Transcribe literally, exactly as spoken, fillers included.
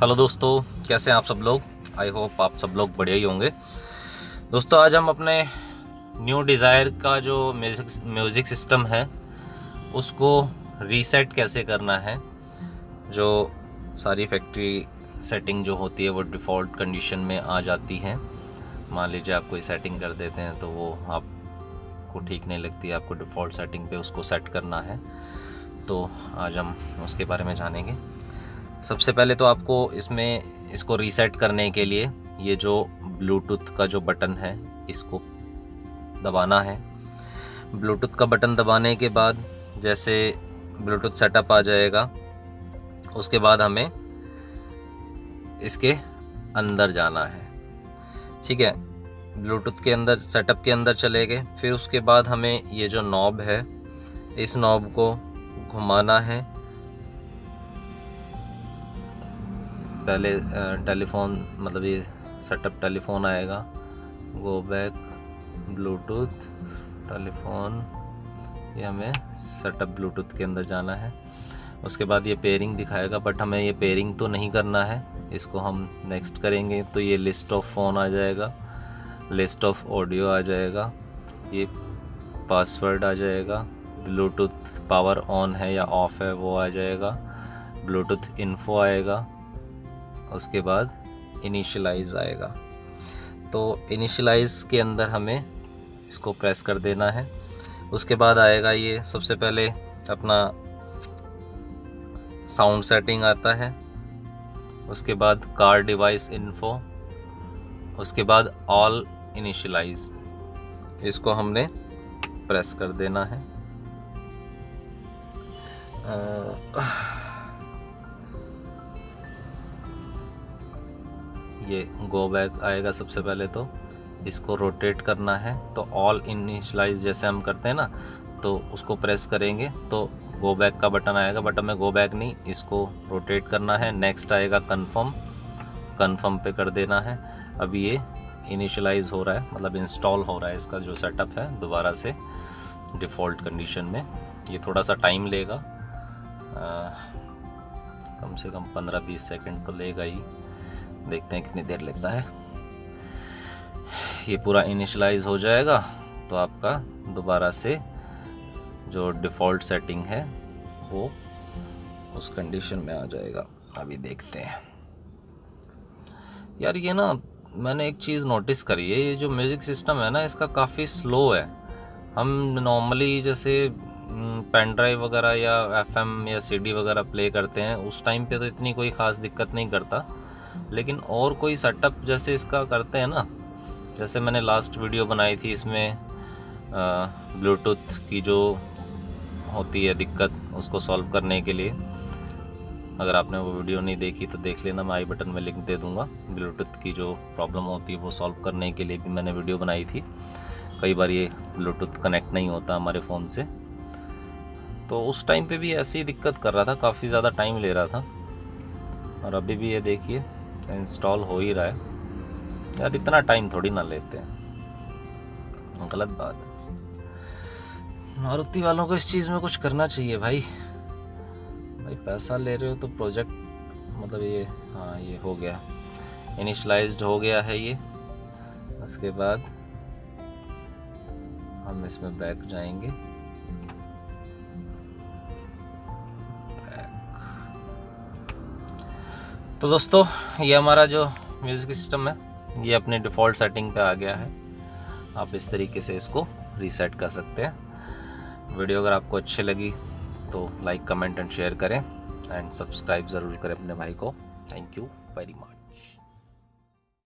Hello दोस्तों, कैसे हैं आप सब लोग। आई होप आप सब लोग बढ़िया ही होंगे। दोस्तों आज हम अपने न्यू डिज़ायर का जो म्यूज़िक म्यूज़िक सिस्टम है उसको रीसेट कैसे करना है। जो सारी फैक्ट्री सेटिंग जो होती है वो डिफ़ॉल्ट कंडीशन में आ जाती है। मान लीजिए आप कोई सेटिंग कर देते हैं तो वो आपको ठीक नहीं लगती है, आपको डिफ़ॉल्ट सेटिंग पे उसको सेट करना है। तो आज हम उसके बारे में जानेंगे। सबसे पहले तो आपको इसमें इसको रीसेट करने के लिए ये जो ब्लूटूथ का जो बटन है इसको दबाना है। ब्लूटूथ का बटन दबाने के बाद जैसे ब्लूटूथ सेटअप आ जाएगा, उसके बाद हमें इसके अंदर जाना है। ठीक है, ब्लूटूथ के अंदर सेटअप के अंदर चले गए। फिर उसके बाद हमें ये जो नॉब है इस नॉब को घुमाना है। पहले टेलीफोन मतलब ये सेटअप टेलीफोन आएगा, गो बैक ब्लूटूथ टेलीफोन, ये हमें सेटअप ब्लूटूथ के अंदर जाना है। उसके बाद ये पेयरिंग दिखाएगा, बट हमें ये पेयरिंग तो नहीं करना है, इसको हम नेक्स्ट करेंगे। तो ये लिस्ट ऑफ फ़ोन आ जाएगा, लिस्ट ऑफ ऑडियो आ जाएगा, ये पासवर्ड आ जाएगा, ब्लूटूथ पावर ऑन है या ऑफ़ है वो आ जाएगा, ब्लूटूथ इन्फो आएगा, उसके बाद इनिशियलाइज आएगा। तो इनिशियलाइज के अंदर हमें इसको प्रेस कर देना है। उसके बाद आएगा ये सबसे पहले अपना साउंड सेटिंग आता है, उसके बाद कार डिवाइस इन्फो, उसके बाद ऑल इनिशियलाइज, इसको हमने प्रेस कर देना है। आ... ये गो बैक आएगा। सबसे पहले तो इसको रोटेट करना है, तो ऑल इनिशियलाइज जैसे हम करते हैं ना तो उसको प्रेस करेंगे तो गो बैक का बटन आएगा, बट हमें गो बैक नहीं, इसको रोटेट करना है। नेक्स्ट आएगा कंफर्म, कंफर्म पे कर देना है। अब ये इनिशियलाइज हो रहा है, मतलब इंस्टॉल हो रहा है इसका जो सेटअप है दोबारा से डिफ़ॉल्ट कंडीशन में। ये थोड़ा सा टाइम लेगा, आ, कम से कम पंद्रह बीस सेकेंड तो लेगा ही, देखते हैं कितनी देर लगता है। ये पूरा इनिशियलाइज हो जाएगा तो आपका दोबारा से जो डिफ़ॉल्ट सेटिंग है वो उस कंडीशन में आ जाएगा। अभी देखते हैं यार। ये ना मैंने एक चीज़ नोटिस करी है, ये जो म्यूज़िक सिस्टम है ना इसका काफ़ी स्लो है। हम नॉर्मली जैसे पेन ड्राइव वगैरह या एफएम या सीडी वगैरह प्ले करते हैं उस टाइम पे तो इतनी कोई ख़ास दिक्कत नहीं करता, लेकिन और कोई सेटअप जैसे इसका करते हैं ना, जैसे मैंने लास्ट वीडियो बनाई थी इसमें ब्लूटूथ की जो होती है दिक्कत उसको सॉल्व करने के लिए, अगर आपने वो वीडियो नहीं देखी तो देख लेना, मैं आई बटन में लिंक दे दूंगा। ब्लूटूथ की जो प्रॉब्लम होती है वो सॉल्व करने के लिए भी मैंने वीडियो बनाई थी। कई बार ये ब्लूटूथ कनेक्ट नहीं होता हमारे फ़ोन से, तो उस टाइम पर भी ऐसी दिक्कत कर रहा था, काफ़ी ज़्यादा टाइम ले रहा था। और अभी भी ये देखिए इंस्टॉल हो ही रहा है। यार इतना टाइम थोड़ी ना लेते हैं, गलत बात। मारुति वालों को इस चीज़ में कुछ करना चाहिए भाई। भाई पैसा ले रहे हो तो प्रोजेक्ट मतलब ये, हाँ ये हो गया, इनिशियलाइज्ड हो गया है ये। उसके बाद हम इसमें बैक जाएंगे, तो दोस्तों ये हमारा जो म्यूज़िक सिस्टम है ये अपने डिफ़ॉल्ट सेटिंग पे आ गया है। आप इस तरीके से इसको रीसेट कर सकते हैं। वीडियो अगर आपको अच्छी लगी तो लाइक कमेंट एंड शेयर करें, एंड सब्सक्राइब ज़रूर करें अपने भाई को। Thank you very much.